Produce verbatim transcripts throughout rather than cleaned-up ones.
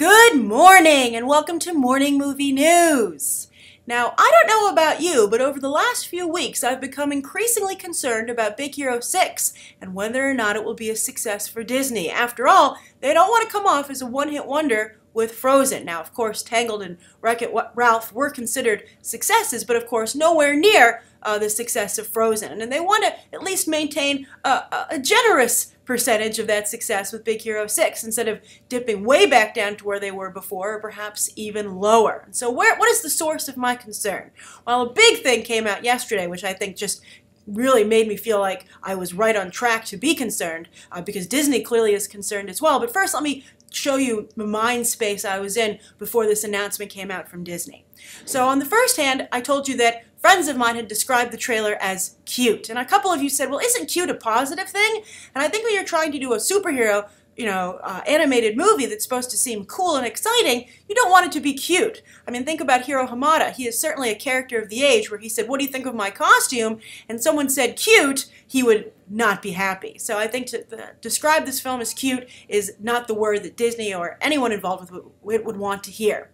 Good morning and welcome to Morning Movie News. Now, I don't know about you, but over the last few weeks I've become increasingly concerned about Big Hero six and whether or not it will be a success for Disney. After all, they don't want to come off as a one-hit wonder with Frozen. Now, of course, Tangled and Wreck-It Ralph were considered successes, but of course nowhere near uh, the success of Frozen. And they want to at least maintain a, a generous percentage of that success with Big Hero six instead of dipping way back down to where they were before, or perhaps even lower. So where, what is the source of my concern? Well, a big thing came out yesterday, which I think just really made me feel like I was right on track to be concerned, uh, because Disney clearly is concerned as well. But first, let me show you the mind space I was in before this announcement came out from Disney. So on the first hand, I told you that friends of mine had described the trailer as cute. And a couple of you said, well, isn't cute a positive thing? And I think when you're trying to do a superhero, you know, uh, animated movie that's supposed to seem cool and exciting, you don't want it to be cute. I mean, think about Hiro Hamada. He is certainly a character of the age where he said, what do you think of my costume? And someone said cute, he would not be happy. So I think to uh, describe this film as cute is not the word that Disney or anyone involved with it would want to hear.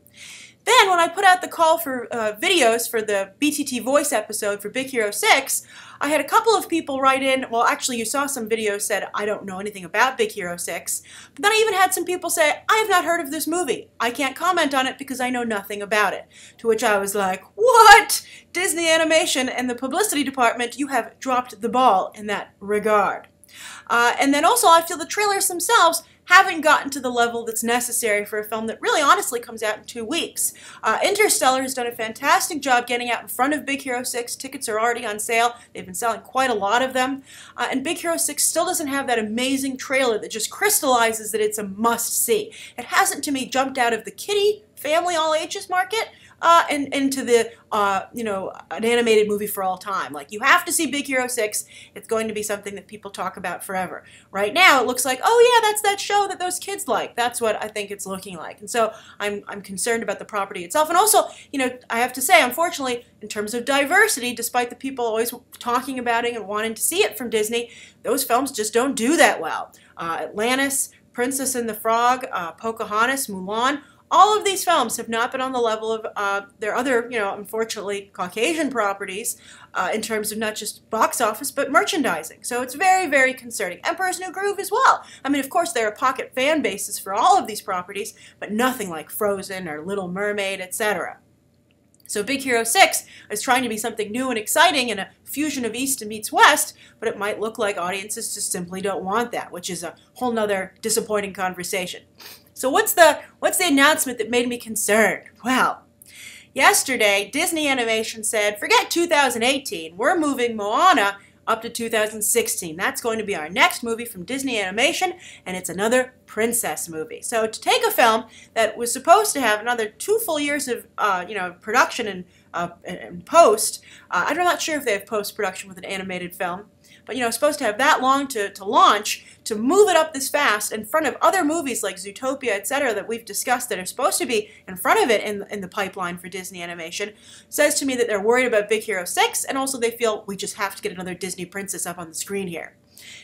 Then, when I put out the call for uh, videos for the B T T voice episode for Big Hero six, I had a couple of people write in, well, actually, you saw some videos said, I don't know anything about Big Hero six, but then I even had some people say, I have not heard of this movie. I can't comment on it because I know nothing about it. To which I was like, what? Disney Animation and the publicity department, you have dropped the ball in that regard. Uh, and then also, I feel the trailers themselves haven't gotten to the level that's necessary for a film that really honestly comes out in two weeks. Uh, Interstellar has done a fantastic job getting out in front of Big Hero six. Tickets are already on sale. They've been selling quite a lot of them. Uh, and Big Hero six still doesn't have that amazing trailer that just crystallizes that it's a must-see. It hasn't, to me, jumped out of the kiddie family all ages market uh, and into the, uh, you know, an animated movie for all time. Like, you have to see Big Hero six. It's going to be something that people talk about forever. Right now, it looks like, oh yeah, that's that show that those kids like. That's what I think it's looking like. And so I'm, I'm concerned about the property itself. And also, you know, I have to say, unfortunately, in terms of diversity, despite the people always talking about it and wanting to see it from Disney, those films just don't do that well. Uh, Atlantis, Princess and the Frog, uh, Pocahontas, Mulan, all of these films have not been on the level of uh, their other, you know, unfortunately, Caucasian properties uh, in terms of not just box office, but merchandising. So it's very, very concerning. Emperor's New Groove as well. I mean, of course, there are pocket fan bases for all of these properties, but nothing like Frozen or Little Mermaid, et cetera. So Big Hero six is trying to be something new and exciting and a fusion of East meets West, but it might look like audiences just simply don't want that, which is a whole nother disappointing conversation. So what's the, what's the announcement that made me concerned? Well, yesterday, Disney Animation said, forget two thousand eighteen, we're moving Moana up to two thousand sixteen. That's going to be our next movie from Disney Animation, and it's another princess movie. So to take a film that was supposed to have another two full years of uh, you know, production and, uh, and post, uh, I'm not sure if they have post-production with an animated film, but, you know, supposed to have that long to, to launch, to move it up this fast in front of other movies like Zootopia, et cetera, that we've discussed that are supposed to be in front of it in, in the pipeline for Disney Animation, says to me that they're worried about Big Hero six, and also they feel we just have to get another Disney princess up on the screen here.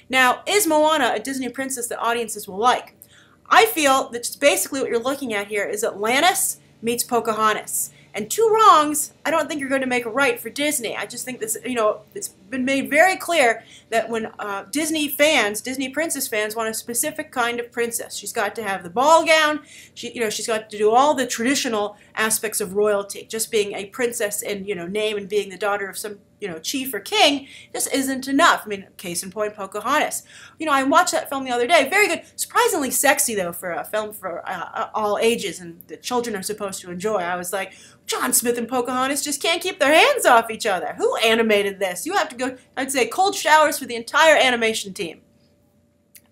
Now, is Moana a Disney princess that audiences will like? I feel that basically what you're looking at here is Atlantis meets Pocahontas. And two wrongs, I don't think you're going to make a right for Disney. I just think this, you know, it's been made very clear that when uh, Disney fans, Disney princess fans, want a specific kind of princess, she's got to have the ball gown. She, you know, she's got to do all the traditional aspects of royalty. Just being a princess in, you know, name and being the daughter of some, you know, chief or king just isn't enough. I mean, case in point, Pocahontas. You know, I watched that film the other day. Very good. Surprisingly sexy, though, for a film for uh, all ages and the children are supposed to enjoy. I was like, John Smith and Pocahontas just can't keep their hands off each other. Who animated this? You have to go, I'd say, cold showers for the entire animation team.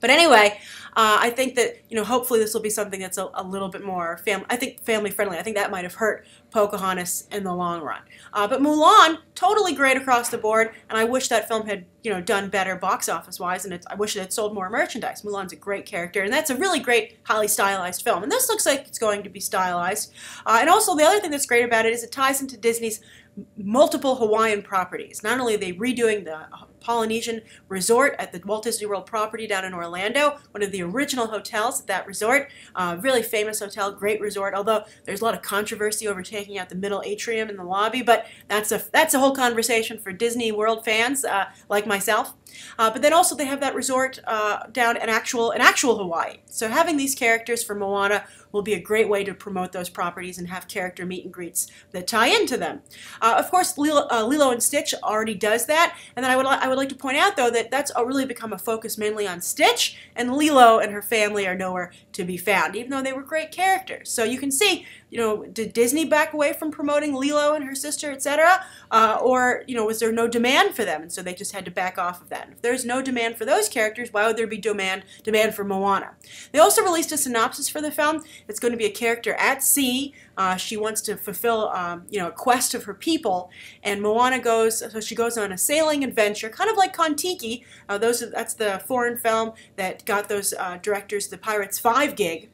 But anyway, uh, I think that, you know, hopefully this will be something that's a, a little bit more family, I think family friendly. I think that might have hurt Pocahontas in the long run. Uh, but Mulan, totally great across the board, and I wish that film had, you know, done better box office wise, and it's, I wish it had sold more merchandise. Mulan's a great character, and that's a really great, highly stylized film. And this looks like it's going to be stylized. Uh, and also, the other thing that's great about it is it ties into Disney's multiple Hawaiian properties. Not only are they redoing the Polynesian Resort at the Walt Disney World property down in Orlando, one of the original hotels at that resort. Uh, really famous hotel, great resort, although there's a lot of controversy over taking out the middle atrium in the lobby, but that's a, that's a whole conversation for Disney World fans uh, like myself. Uh, but then also they have that resort uh, down in actual, in actual Hawaii. So having these characters for Moana will be a great way to promote those properties and have character meet and greets that tie into them. Uh, of course, Lilo, uh, Lilo and Stitch already does that. And then I would, I would like to point out, though, that that's really become a focus mainly on Stitch, and Lilo and her family are nowhere to be found, even though they were great characters. So you can see, you know, did Disney back away from promoting Lilo and her sister, et cetera? Uh, or, you know, was there no demand for them? And so they just had to back off of that. And if there's no demand for those characters, why would there be demand, demand for Moana? They also released a synopsis for the film. It's going to be a character at sea. Uh, she wants to fulfill, um, you know, a quest of her people, and Moana goes, so she goes on a sailing adventure, kind of like Kon-Tiki. Uh, those, that's the foreign film that got those uh, directors the Pirates Five gig.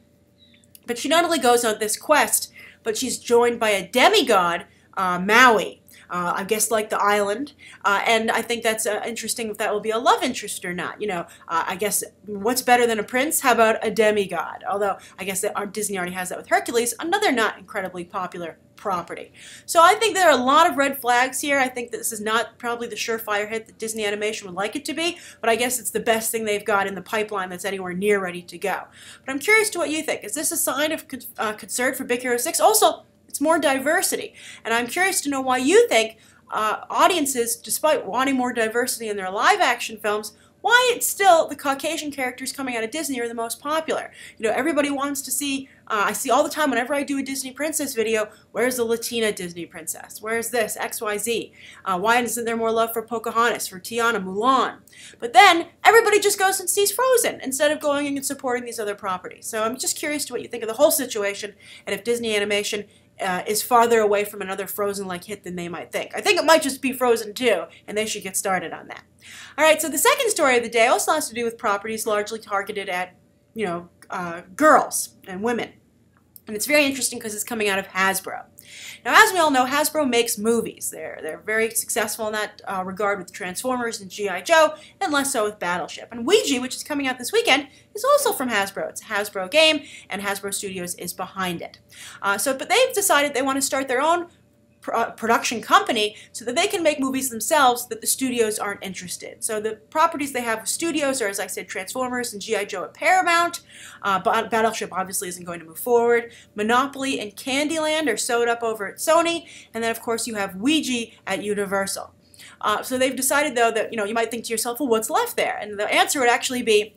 But she not only goes on this quest, but she's joined by a demigod, uh, Maui. Uh, I guess like the island, uh, and I think that's uh, interesting if that will be a love interest or not. You know, uh, I guess what's better than a prince? How about a demigod? Although I guess that our Disney already has that with Hercules, another not incredibly popular property. So I think there are a lot of red flags here. I think that this is not probably the surefire hit that Disney Animation would like it to be, but I guess it's the best thing they've got in the pipeline that's anywhere near ready to go. But I'm curious to what you think. Is this a sign of uh, concern for Big Hero six? Also, it's more diversity, and I'm curious to know why you think uh, audiences, despite wanting more diversity in their live-action films, why it's still the Caucasian characters coming out of Disney are the most popular. You know, everybody wants to see, uh, I see all the time whenever I do a Disney princess video, where's the Latina Disney princess? Where's this? X Y Z. Uh, why isn't there more love for Pocahontas, for Tiana, Mulan? But then everybody just goes and sees Frozen instead of going and supporting these other properties. So I'm just curious to what you think of the whole situation, and if Disney Animation Uh, is farther away from another Frozen-like hit than they might think. I think it might just be Frozen two, and they should get started on that. All right, so the second story of the day also has to do with properties largely targeted at, you know, uh, girls and women. And it's very interesting because it's coming out of Hasbro. Now, as we all know, Hasbro makes movies. They're, they're very successful in that uh, regard with Transformers and G I Joe, and less so with Battleship. And Ouija, which is coming out this weekend, is also from Hasbro. It's a Hasbro game, and Hasbro Studios is behind it. Uh, so, but they've decided they want to start their own production company so that they can make movies themselves that the studios aren't interested. So the properties they have with studios are, as I said, Transformers and G I Joe at Paramount. Uh, Battleship obviously isn't going to move forward. Monopoly and Candyland are sewed up over at Sony. And then, of course, you have Ouija at Universal. Uh, so they've decided, though, that, you know, you might think to yourself, well, what's left there? And the answer would actually be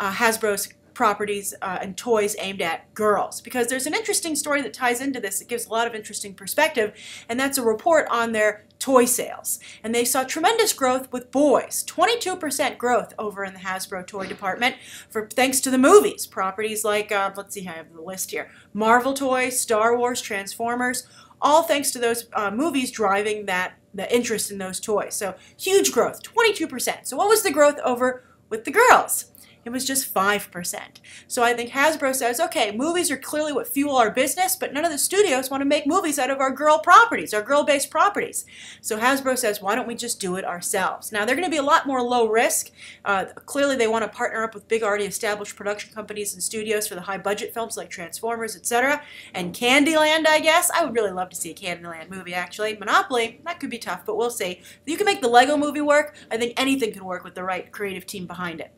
uh, Hasbro's properties uh, and toys aimed at girls, because there's an interesting story that ties into this. It gives a lot of interesting perspective, and that's a report on their toy sales. And they saw tremendous growth with boys, twenty-two percent growth over in the Hasbro toy department, for thanks to the movies. Properties like, uh, let's see, I have the list here, Marvel toys, Star Wars, Transformers, all thanks to those uh, movies driving that the interest in those toys. So huge growth, twenty-two percent. So what was the growth over with the girls? It was just five percent. So I think Hasbro says, okay, movies are clearly what fuel our business, but none of the studios want to make movies out of our girl properties, our girl-based properties. So Hasbro says, why don't we just do it ourselves? Now, they're going to be a lot more low risk. Uh, clearly, they want to partner up with big, already established production companies and studios for the high-budget films like Transformers, et cetera. And Candyland, I guess. I would really love to see a Candyland movie, actually. Monopoly, that could be tough, but we'll see. You can make the Lego movie work. I think anything can work with the right creative team behind it.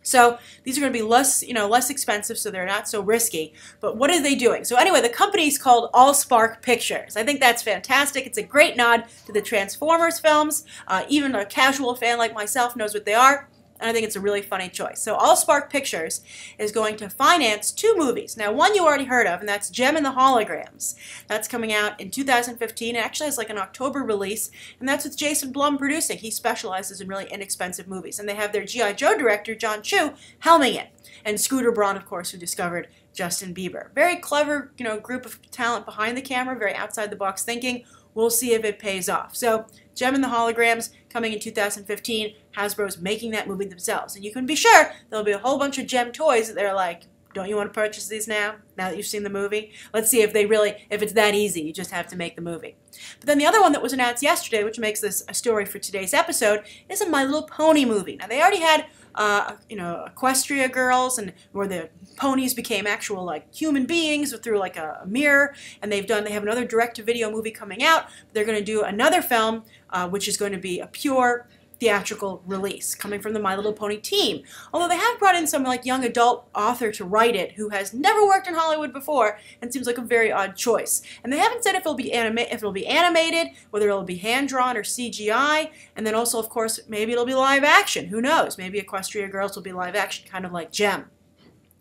So these are going to be less, you know, less expensive, so they're not so risky. But what are they doing? So anyway, the company's called AllSpark Pictures. I think that's fantastic. It's a great nod to the Transformers films. Uh, even a casual fan like myself knows what they are. And I think it's a really funny choice. So AllSpark Pictures is going to finance two movies. Now, one you already heard of, and that's Jem and the Holograms. That's coming out in two thousand fifteen. It actually has like an October release, and that's with Jason Blum producing. He specializes in really inexpensive movies. And they have their G I Joe director, John Chu, helming it. And Scooter Braun, of course, who discovered Justin Bieber. Very clever, you know, group of talent behind the camera, very outside-the-box thinking. We'll see if it pays off. So Jem and the Holograms, coming in two thousand fifteen, Hasbro's making that movie themselves. And you can be sure there'll be a whole bunch of Jem toys that they're like, Don't you want to purchase these now, now that you've seen the movie? Let's see if they really, if it's that easy, you just have to make the movie. But then the other one that was announced yesterday, which makes this a story for today's episode, is a My Little Pony movie. Now, they already had, uh, you know, Equestria Girls, and where the ponies became actual, like, human beings through, like, a, a mirror, and they've done, they have another direct-to-video movie coming out. They're going to do another film, uh, which is going to be a pure theatrical release coming from the My Little Pony team. Although they have brought in some like young adult author to write it who has never worked in Hollywood before and seems like a very odd choice. And they haven't said if it'll be anima if it'll be animated, whether it'll be hand-drawn or C G I, and then also of course maybe it'll be live action. Who knows? Maybe Equestria Girls will be live action, kind of like Jem.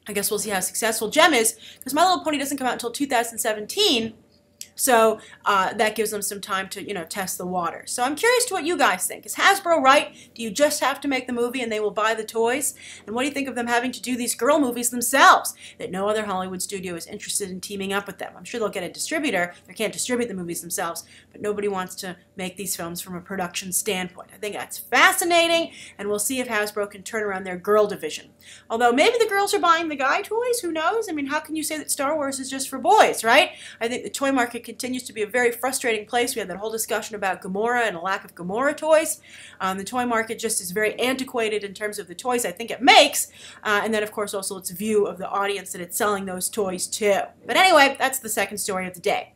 I guess we'll see how successful Jem is, because My Little Pony doesn't come out until two thousand seventeen. So uh, that gives them some time to, you know, test the water. So I'm curious to what you guys think. Is Hasbro right? Do you just have to make the movie and they will buy the toys? And what do you think of them having to do these girl movies themselves, that no other Hollywood studio is interested in teaming up with them? I'm sure they'll get a distributor. They can't distribute the movies themselves, but nobody wants to make these films from a production standpoint. I think that's fascinating, and we'll see if Hasbro can turn around their girl division. Although maybe the girls are buying the guy toys. Who knows? I mean, how can you say that Star Wars is just for boys, right? I think the toy market continues to be a very frustrating place. We had that whole discussion about Gamora and a lack of Gamora toys. Um, the toy market just is very antiquated in terms of the toys I think it makes, uh, and then of course also its view of the audience that it's selling those toys to. But anyway, that's the second story of the day.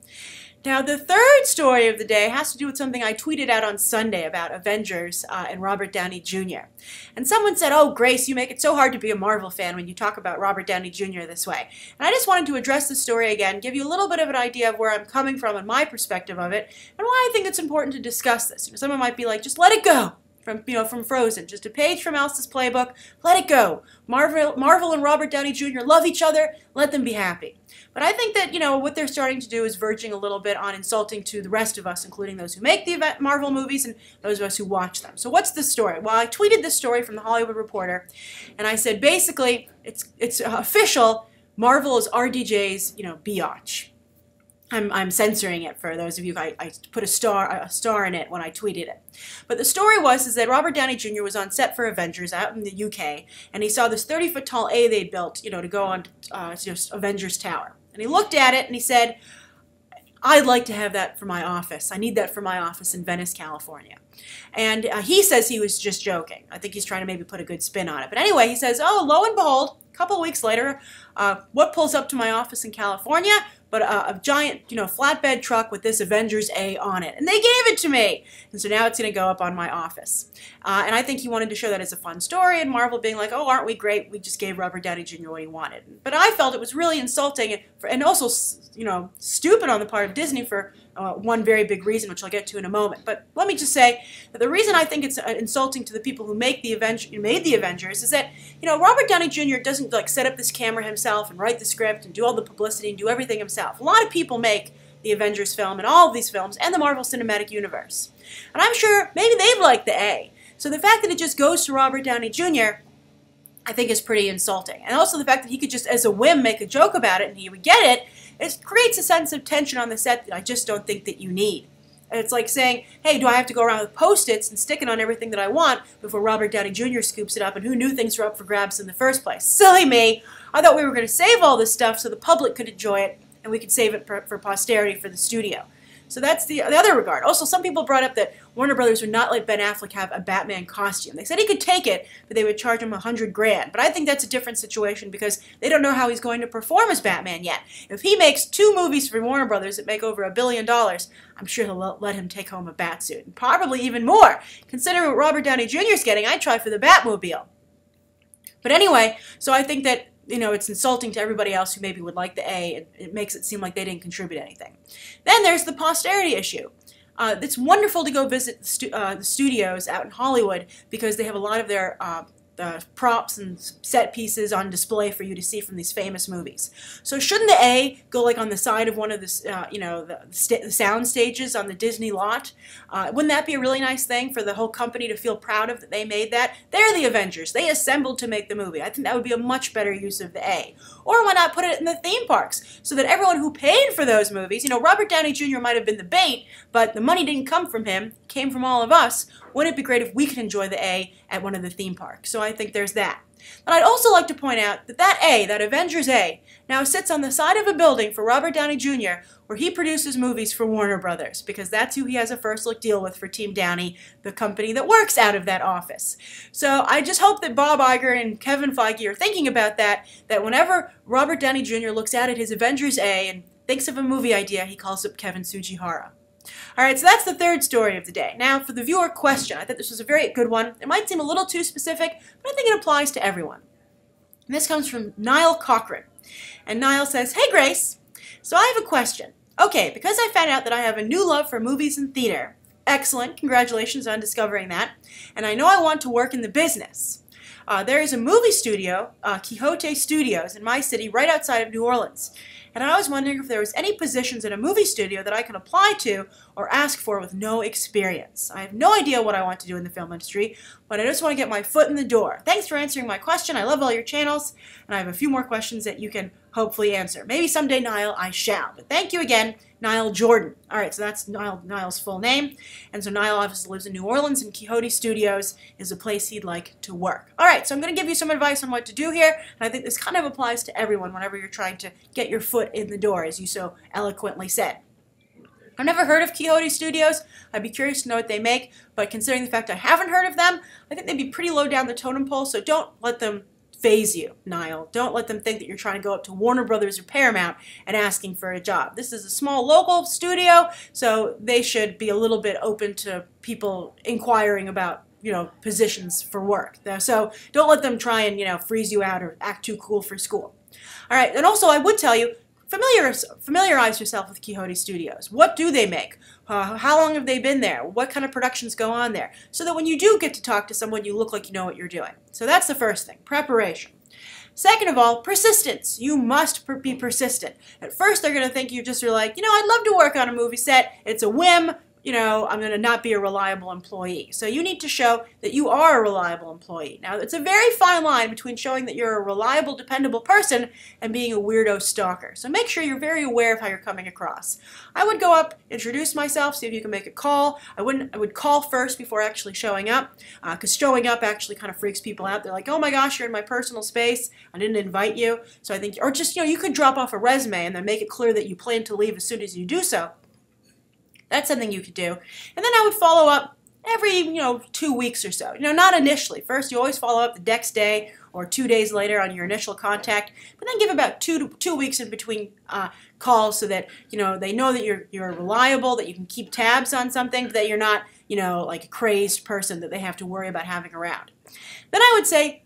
Now, the third story of the day has to do with something I tweeted out on Sunday about Avengers uh, and Robert Downey Junior And someone said, oh, Grace, you make it so hard to be a Marvel fan when you talk about Robert Downey Junior this way. And I just wanted to address the story again, give you a little bit of an idea of where I'm coming from and my perspective of it, and why I think it's important to discuss this. You know, someone might be like, just let it go. From, you know, from Frozen, just a page from Elsa's playbook, let it go. Marvel, Marvel and Robert Downey Junior love each other, let them be happy. But I think that, you know, what they're starting to do is verging a little bit on insulting to the rest of us, including those who make the event Marvel movies and those of us who watch them. So what's the story? Well, I tweeted this story from the Hollywood Reporter, and I said, basically, it's, it's uh, official, Marvel is R D J's, you know, biatch. I'm, I'm censoring it for those of you, I, I put a star a star in it when I tweeted it. But the story was is that Robert Downey Junior was on set for Avengers out in the U K, and he saw this thirty foot tall A they built, you know, to go on uh, to Avengers Tower. And he looked at it and he said, I'd like to have that for my office. I need that for my office in Venice, California. And uh, he says he was just joking. I think he's trying to maybe put a good spin on it. But anyway, he says, oh, lo and behold, a couple of weeks later, uh, what pulls up to my office in California? But a, a giant, you know, flatbed truck with this Avengers A on it. And they gave it to me. And so now it's going to go up on my office. Uh, and I think he wanted to show that as a fun story, and Marvel being like, oh, aren't we great? We just gave Robert Downey Junior what he wanted. But I felt it was really insulting and, for, and also, you know, stupid on the part of Disney for uh, one very big reason, which I'll get to in a moment. But let me just say that the reason I think it's uh, insulting to the people who make the Aven who made the Avengers is that, you know, Robert Downey Junior doesn't, like, set up this camera himself and write the script and do all the publicity and do everything himself. A lot of people make the Avengers film and all of these films and the Marvel Cinematic Universe. And I'm sure maybe they'd like the A. So the fact that it just goes to Robert Downey Junior I think is pretty insulting. And also the fact that he could just as a whim make a joke about it and he would get it, it creates a sense of tension on the set that I just don't think that you need. And it's like saying, hey, do I have to go around with Post-its and stick it on everything that I want before Robert Downey Junior scoops it up, and who knew things were up for grabs in the first place? Silly me. I thought we were going to save all this stuff so the public could enjoy it, and we could save it for, for posterity for the studio. So that's the, the other regard. Also, some people brought up that Warner Brothers would not let Ben Affleck have a Batman costume. They said he could take it, but they would charge him a hundred grand. But I think that's a different situation because they don't know how he's going to perform as Batman yet. If he makes two movies for Warner Brothers that make over a billion dollars, I'm sure they'll let him take home a bat suit, and probably even more. Considering what Robert Downey Junior is getting, I'd try for the Batmobile. But anyway, so I think that, you know, it's insulting to everybody else who maybe would like the A, and it makes it seem like they didn't contribute anything. Then there's the posterity issue. Uh, it's wonderful to go visit the, stu uh, the studios out in Hollywood because they have a lot of their uh, the props and set pieces on display for you to see from these famous movies. So shouldn't the A go like on the side of one of the, uh, you know, the, st the sound stages on the Disney lot? Uh, wouldn't that be a really nice thing for the whole company to feel proud of, that they made that? They're the Avengers. They assembled to make the movie. I think that would be a much better use of the A. Or why not put it in the theme parks so that everyone who paid for those movies, you know, Robert Downey Junior might have been the bait, but the money didn't come from him. It came from all of us. wouldn't it be great if we could enjoy the A at one of the theme parks? So I think there's that. But I'd also like to point out that that A, that Avengers A, now sits on the side of a building for Robert Downey Junior, where he produces movies for Warner Brothers, because that's who he has a first look deal with for Team Downey, the company that works out of that office. So I just hope that Bob Iger and Kevin Feige are thinking about that, that whenever Robert Downey Junior looks out at his Avengers A and thinks of a movie idea, he calls up Kevin Sugihara. Alright, so that's the third story of the day. Now, for the viewer question, I think this was a very good one. It might seem a little too specific, but I think it applies to everyone. And this comes from Niall Cochran. And Niall says, "Hey Grace, so I have a question. Okay, because I found out that I have a new love for movies and theater. Excellent, congratulations on discovering that. And I know I want to work in the business. Uh, there is a movie studio, uh, Quixote Studios, in my city right outside of New Orleans. And I was wondering if there was any positions in a movie studio that I can apply to or ask for with no experience. I have no idea what I want to do in the film industry, but I just want to get my foot in the door. Thanks for answering my question. I love all your channels, and I have a few more questions that you can hopefully answer. Maybe someday, Niall, I shall. But thank you again, Niall Jordan." All right, so that's Niall, Niall's full name. And so Niall obviously lives in New Orleans, and Quixote Studios is a place he'd like to work. All right, so I'm going to give you some advice on what to do here, and I think this kind of applies to everyone whenever you're trying to get your foot in the door, as you so eloquently said. I've never heard of Quixote Studios. I'd be curious to know what they make, but considering the fact I haven't heard of them, I think they'd be pretty low down the totem pole, so don't let them phase you, Niall. Don't let them think that you're trying to go up to Warner Brothers or Paramount and asking for a job. This is a small local studio, so they should be a little bit open to people inquiring about, you know, positions for work. So don't let them try and, you know, freeze you out or act too cool for school. All right, and also I would tell you, Familiar, familiarize yourself with Quixote Studios. What do they make? Uh, how long have they been there? What kind of productions go on there? So that when you do get to talk to someone, you look like you know what you're doing. So that's the first thing, preparation. Second of all, persistence. You must per be persistent. At first, they're going to think you just are like, you know, I'd love to work on a movie set. It's a whim. You know, I'm going to not be a reliable employee. So you need to show that you are a reliable employee. Now, it's a very fine line between showing that you're a reliable, dependable person and being a weirdo stalker. So make sure you're very aware of how you're coming across. I would go up, introduce myself, see if you can make a call. I wouldn't. I would call first before actually showing up, because uh, showing up actually kind of freaks people out. They're like, oh my gosh, you're in my personal space. I didn't invite you. So I think, or just, you know, you could drop off a resume and then make it clear that you plan to leave as soon as you do so. That's something you could do. And then I would follow up every, you know, two weeks or so. You know, not initially. First, you always follow up the next day or two days later on your initial contact, but then give about two to two weeks in between uh, calls so that, you know, they know that you're, you're reliable, that you can keep tabs on something, that you're not, you know, like a crazed person that they have to worry about having around. Then I would say,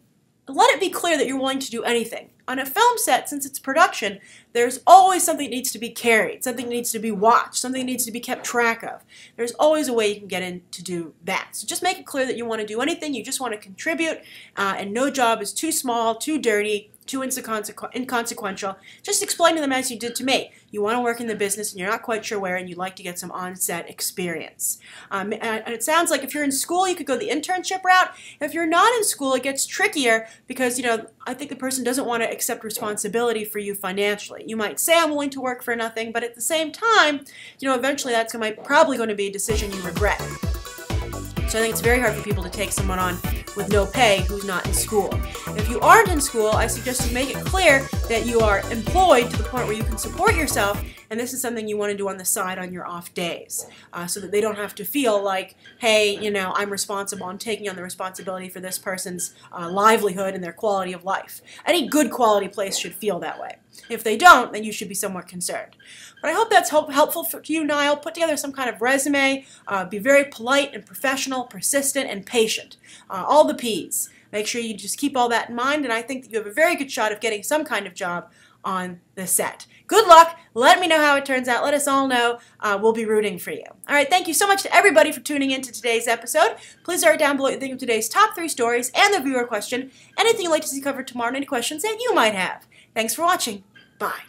let it be clear that you're willing to do anything. On a film set, since it's production, there's always something that needs to be carried, something that needs to be watched, something that needs to be kept track of. There's always a way you can get in to do that. So just make it clear that you want to do anything, you just want to contribute, uh, and no job is too small, too dirty, too inconsequ inconsequential. Just explain to them as you did to me. You want to work in the business and you're not quite sure where and you'd like to get some on-set experience. Um, and, and it sounds like if you're in school, you could go the internship route. If you're not in school, it gets trickier because, you know, I think the person doesn't want to accept responsibility for you financially. You might say, I'm willing to work for nothing, but at the same time, you know, eventually that's gonna, probably going to be a decision you regret. So I think it's very hard for people to take someone on with no pay who's not in school. If you aren't in school, I suggest you make it clear that you are employed to the point where you can support yourself, and this is something you want to do on the side on your off days, uh, so that they don't have to feel like, hey, you know, I'm responsible, I'm taking on the responsibility for this person's uh, livelihood and their quality of life. Any good quality place should feel that way. If they don't, then you should be somewhat concerned. But I hope that's help helpful for you, Niall. Put together some kind of resume. Uh, be very polite and professional, persistent, and patient. Uh, all the P's. Make sure you just keep all that in mind, and I think that you have a very good shot of getting some kind of job on the set. Good luck. Let me know how it turns out. Let us all know. Uh, we'll be rooting for you. All right, thank you so much to everybody for tuning in to today's episode. Please write down below what you think of today's top three stories and the viewer question. Anything you'd like to see covered tomorrow, and any questions that you might have. Thanks for watching. Bye.